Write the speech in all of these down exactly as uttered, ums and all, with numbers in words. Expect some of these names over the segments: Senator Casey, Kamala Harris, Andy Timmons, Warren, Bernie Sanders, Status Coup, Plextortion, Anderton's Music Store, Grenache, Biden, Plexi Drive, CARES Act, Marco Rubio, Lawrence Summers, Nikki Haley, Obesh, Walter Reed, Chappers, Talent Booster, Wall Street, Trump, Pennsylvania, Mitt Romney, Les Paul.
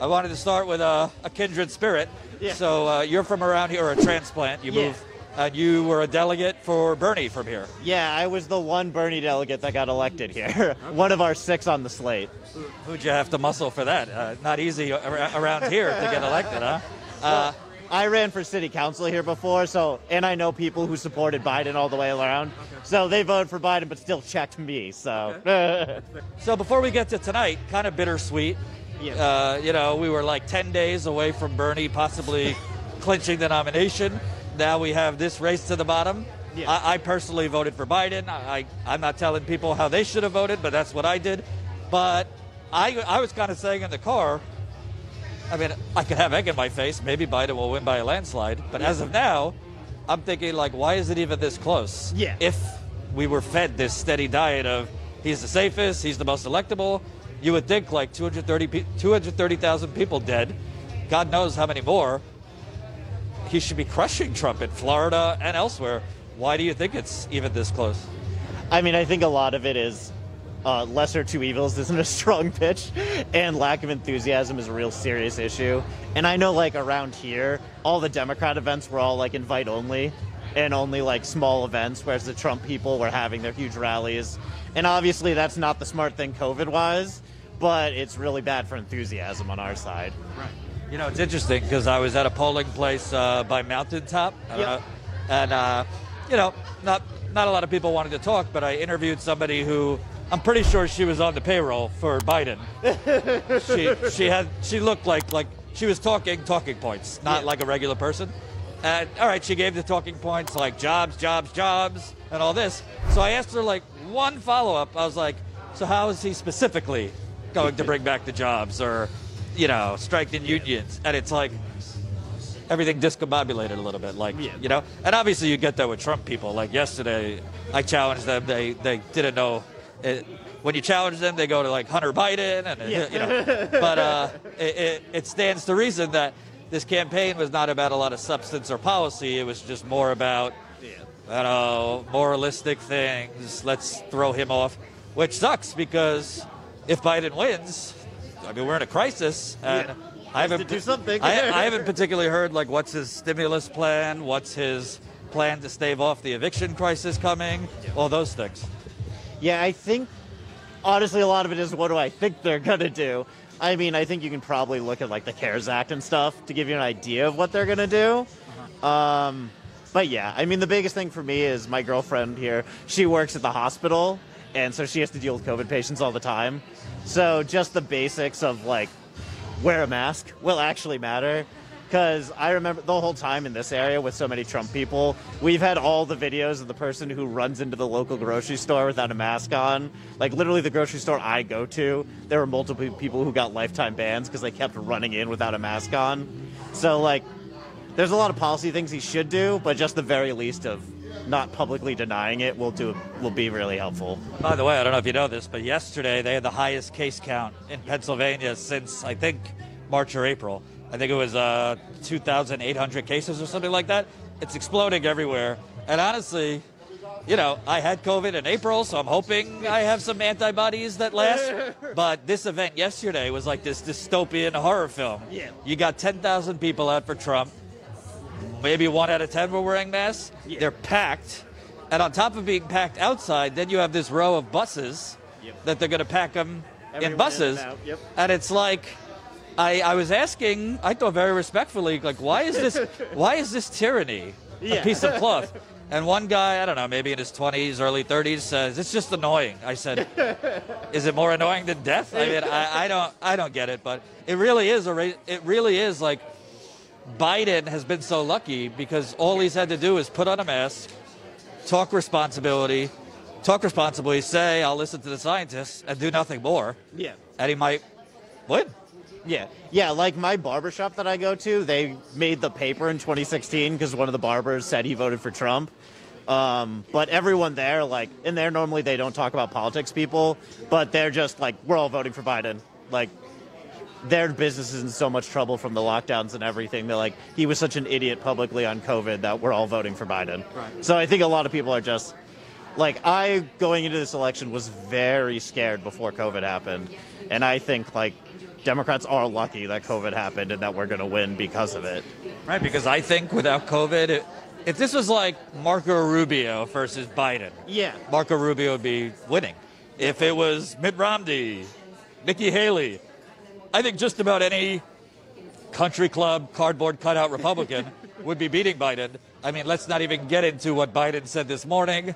I wanted to start with a, a kindred spirit. Yeah. So uh, you're from around here, or a transplant. You yeah. moved, and you were a delegate for Bernie from here. Yeah, I was the one Bernie delegate that got elected here. Okay. One of our six on the slate. Who'd you have to muscle for that? Uh, not easy ar around here to get elected, huh? Uh, I ran for city council here before, so and I know people who supported Biden all the way around. Okay. So they voted for Biden, but still checked me. So, okay. So before we get to tonight, kind of bittersweet. Yes. Uh, you know, we were like ten days away from Bernie possibly clinching the nomination. Now we have this race to the bottom. Yes. I, I personally voted for Biden. I, I, I'm not telling people how they should have voted, but that's what I did. But I, I was kind of saying in the car, I mean, I could have egg in my face. Maybe Biden will win by a landslide. But yes. as of now, I'm thinking, like, why is it even this close? Yeah. If we were fed this steady diet of he's the safest, he's the most electable, you would think like two hundred thirty thousand people dead, God knows how many more. He should be crushing Trump in Florida and elsewhere. Why do you think it's even this close? I mean, I think a lot of it is uh, lesser two evils isn't a strong pitch, and lack of enthusiasm is a real serious issue. And I know, like, around here, all the Democrat events were all like invite only and only like small events, whereas the Trump people were having their huge rallies. And obviously that's not the smart thing COVID-wise, but it's really bad for enthusiasm on our side. Right. You know, it's interesting because I was at a polling place uh, by Mountaintop, yep. uh, and, uh, you know, not, not a lot of people wanted to talk, but I interviewed somebody who, I'm pretty sure she was on the payroll for Biden. she, she, had, she looked like, like she was talking talking points, not yeah. like a regular person. And, all right, she gave the talking points like jobs, jobs, jobs, and all this. So I asked her, like, one follow-up. I was like, so how is he specifically going to bring back the jobs or, you know, strike the unions? And it's like everything discombobulated a little bit, like, yeah. you know? And obviously you get that with Trump people. Like yesterday, I challenged them. They, they didn't know. It. When you challenge them, they go to, like, Hunter Biden. And it, yeah. you know. But uh, it, it, it stands to reason that this campaign was not about a lot of substance or policy. It was just more about, yeah. I don't know, moralistic things. Let's throw him off, which sucks because if Biden wins, I mean, we're in a crisis. And yeah. I, haven't, to do something. I, I haven't particularly heard, like, what's his stimulus plan? What's his plan to stave off the eviction crisis coming? Yeah. All those things. Yeah, I think, honestly, a lot of it is what do I think they're going to do? I mean, I think you can probably look at, like, the CARES Act and stuff to give you an idea of what they're going to do. Uh-huh. um, but, yeah, I mean, the biggest thing for me is my girlfriend here. She works at the hospital, and so she has to deal with COVID patients all the time. So just the basics of, like, wear a mask will actually matter. Because I remember the whole time in this area with so many Trump people, we've had all the videos of the person who runs into the local grocery store without a mask on. Like, literally the grocery store I go to, there were multiple people who got lifetime bans because they kept running in without a mask on. So, like, there's a lot of policy things he should do, but just the very least of not publicly denying it will do will be really helpful. By the way, I don't know if you know this, but yesterday they had the highest case count in Pennsylvania since, I think, March or April. I think it was uh, two thousand eight hundred cases or something like that. It's exploding everywhere. And honestly, you know, I had COVID in April, so I'm hoping I have some antibodies that last. But this event yesterday was like this dystopian horror film. Yeah. You got ten thousand people out for Trump. Maybe one out of ten were wearing masks. Yeah. They're packed. And on top of being packed outside, then you have this row of buses yep. that they're going to pack them Everyone in buses. And, yep. and it's like... I, I was asking, I thought very respectfully, like, why is this, why is this tyranny, yeah. a piece of cloth? And one guy, I don't know, maybe in his twenties, early thirties, says it's just annoying. I said, is it more annoying than death? I mean, I, I don't, I don't get it, but it really is a, it really is like, Biden has been so lucky because all he's had to do is put on a mask, talk responsibility, talk responsibly, say I'll listen to the scientists, and do nothing more. Yeah, and he might win. Yeah, yeah, like my barbershop that I go to, they made the paper in twenty sixteen because one of the barbers said he voted for Trump. Um, but everyone there, like, in there normally they don't talk about politics people, but they're just like, we're all voting for Biden. Like, their business is in so much trouble from the lockdowns and everything. They're like, he was such an idiot publicly on COVID that we're all voting for Biden. Right. So I think a lot of people are just, like, I, going into this election, was very scared before COVID happened. And I think, like... Democrats are lucky that COVID happened and that we're going to win because of it. Right, because I think without COVID, it, if this was like Marco Rubio versus Biden, yeah, Marco Rubio would be winning. If it was Mitt Romney, Nikki Haley, I think just about any country club, cardboard cutout Republican would be beating Biden. I mean, let's not even get into what Biden said this morning.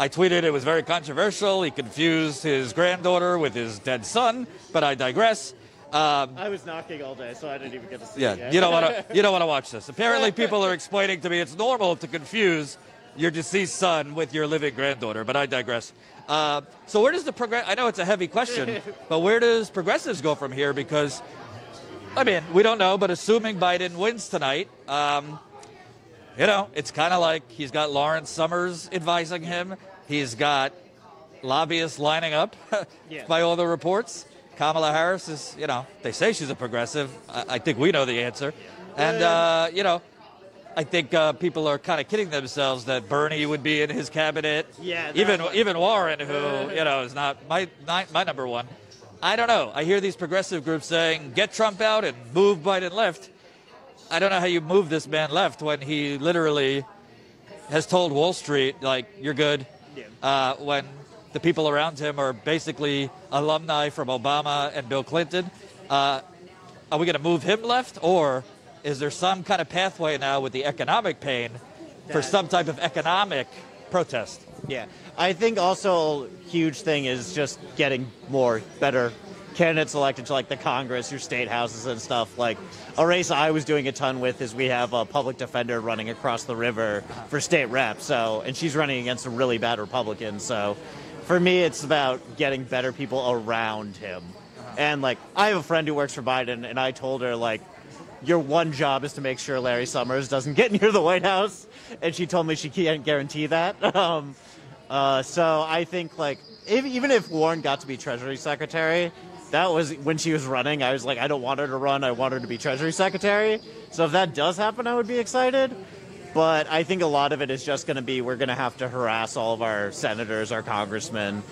I tweeted it was very controversial. He confused his granddaughter with his dead son, but I digress. Um, I was knocking all day, so I didn't even get to see yeah, it yet. You don't want to. You don't want to watch this. Apparently, people are explaining to me it's normal to confuse your deceased son with your living granddaughter, but I digress. Uh, so where does the progress? I know it's a heavy question, but where does progressives go from here? Because, I mean, we don't know, but assuming Biden wins tonight, um, you know, it's kind of like he's got Lawrence Summers advising him. He's got lobbyists lining up yeah. by all the reports. Kamala Harris is, you know, they say she's a progressive. I, I think we know the answer. And, uh, you know, I think uh, people are kind of kidding themselves that Bernie would be in his cabinet. Yeah. Even one. even Warren, who, you know, is not my, not my number one. I don't know. I hear these progressive groups saying, get Trump out and move Biden left. I don't know how you move this man left when he literally has told Wall Street, like, you're good. Yeah. Uh, when the people around him are basically alumni from Obama and Bill Clinton. Uh, are we going to move him left? Or is there some kind of pathway now with the economic pain for some type of economic protest? Yeah. I think also a huge thing is just getting more, better candidates elected to, like, the Congress, your state houses and stuff. Like, a race I was doing a ton with is we have a public defender running across the river for state rep, so, and she's running against a really bad Republican. So for me, it's about getting better people around him. And, like, I have a friend who works for Biden, and I told her, like, your one job is to make sure Larry Summers doesn't get near the White House, and she told me she can't guarantee that. Um, uh, so I think, like, if, even if Warren got to be Treasury Secretary, that was when she was running. I was like, I don't want her to run. I want her to be Treasury Secretary. So if that does happen, I would be excited. But I think a lot of it is just going to be, we're going to have to harass all of our senators, our congressmen.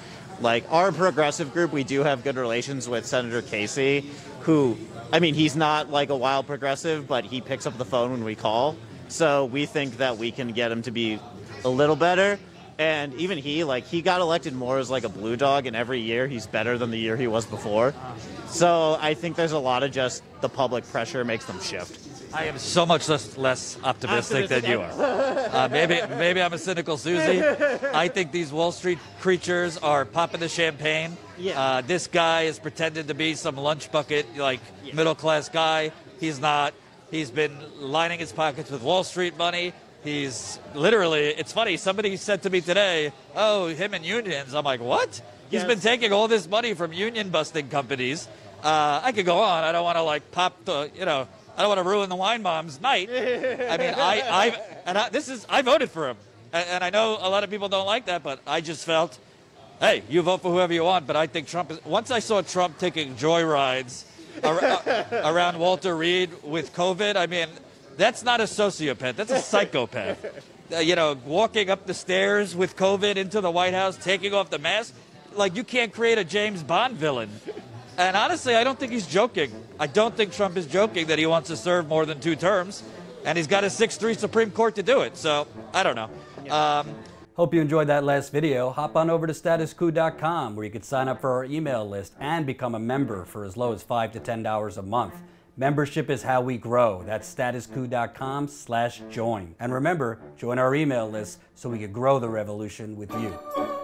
Like, our progressive group, we do have good relations with Senator Casey, who, I mean, he's not like a wild progressive, but he picks up the phone when we call. So we think that we can get him to be a little better. And even he, like, he got elected more as, like, a blue dog, and every year he's better than the year he was before. So I think there's a lot of just the public pressure makes them shift. I am so much less, less optimistic, optimistic than you are. Uh, maybe, maybe I'm a cynical Susie. I think these Wall Street creatures are popping the champagne. Yeah. Uh, this guy is pretended to be some lunch bucket, like, yeah. middle-class guy. He's not. He's been lining his pockets with Wall Street money. He's literally, it's funny, somebody said to me today, oh, him and unions. I'm like, what? Yes. He's been taking all this money from union busting companies. Uh, I could go on. I don't want to, like, pop the, you know, I don't want to ruin the wine mom's night. I mean, I, I've, and I, this is, I voted for him. And, and I know a lot of people don't like that, but I just felt, hey, you vote for whoever you want. But I think Trump is, once I saw Trump taking joyrides ar around Walter Reed with COVID, I mean, that's not a sociopath. That's a psychopath. Uh, you know, walking up the stairs with COVID into the White House, taking off the mask. Like, you can't create a James Bond villain. And honestly, I don't think he's joking. I don't think Trump is joking that he wants to serve more than two terms. And he's got a six three Supreme Court to do it. So, I don't know. Um, Hope you enjoyed that last video. Hop on over to status coup dot com where you can sign up for our email list and become a member for as low as five to ten dollars a month. Membership is how we grow. That's status coup dot com slash join. And remember, join our email list so we can grow the revolution with you.